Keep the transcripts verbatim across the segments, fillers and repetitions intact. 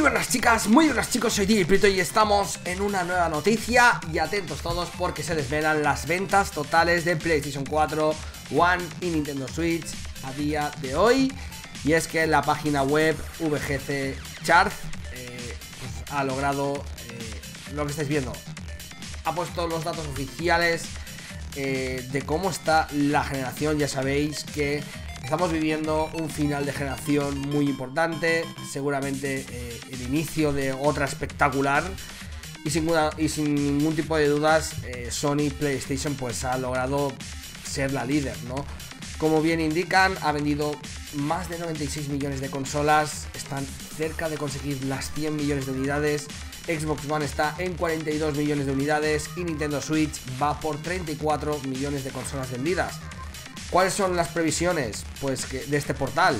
Muy buenas chicas, muy buenas chicos, soy D J Prieto y estamos en una nueva noticia. Y atentos todos porque se desvelan las ventas totales de PlayStation cuatro, One y Nintendo Switch a día de hoy. Y es que la página web V G C Chartz eh, pues, ha logrado eh, lo que estáis viendo. Ha puesto los datos oficiales eh, de cómo está la generación. Ya sabéis que estamos viviendo un final de generación muy importante, seguramente eh, el inicio de otra espectacular. Y sin, una, y sin ningún tipo de dudas, eh, Sony PlayStation pues ha logrado ser la líder, ¿no? Como bien indican, ha vendido más de noventa y seis millones de consolas, están cerca de conseguir las cien millones de unidades. Xbox One está en cuarenta y dos millones de unidades y Nintendo Switch va por treinta y cuatro millones de consolas vendidas. ¿Cuáles son las previsiones pues, que, de este portal?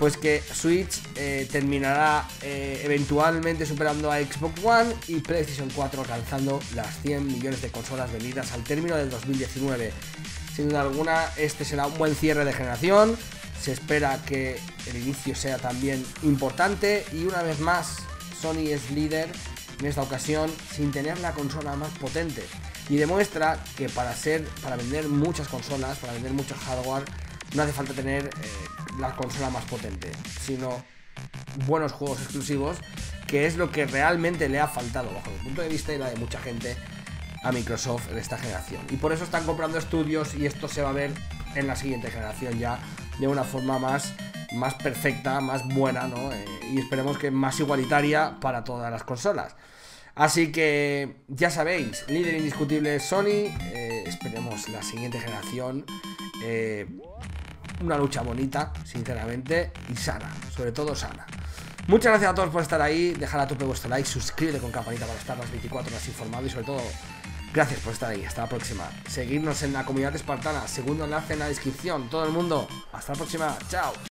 Pues que Switch eh, terminará eh, eventualmente superando a Xbox One y PlayStation cuatro alcanzando las cien millones de consolas vendidas al término del dos mil diecinueve. Sin duda alguna, este será un buen cierre de generación. Se espera que el inicio sea también importante y una vez más Sony es líder en esta ocasión sin tener la consola más potente. Y demuestra que para ser, para vender muchas consolas, para vender mucho hardware, no hace falta tener eh, la consola más potente, sino buenos juegos exclusivos, que es lo que realmente le ha faltado, bajo mi punto de vista y la de mucha gente, a Microsoft en esta generación. Y por eso están comprando estudios y esto se va a ver en la siguiente generación ya de una forma más, más perfecta, más buena, ¿no? Eh, y esperemos que más igualitaria para todas las consolas. Así que ya sabéis, líder indiscutible Sony, eh, esperemos la siguiente generación, eh, una lucha bonita, sinceramente, y sana, sobre todo sana. Muchas gracias a todos por estar ahí, dejad a tope vuestro like, suscríbete con campanita para estar las veinticuatro horas informado y sobre todo, gracias por estar ahí, hasta la próxima. Seguidnos en la comunidad espartana, segundo enlace en la descripción, todo el mundo, hasta la próxima, chao.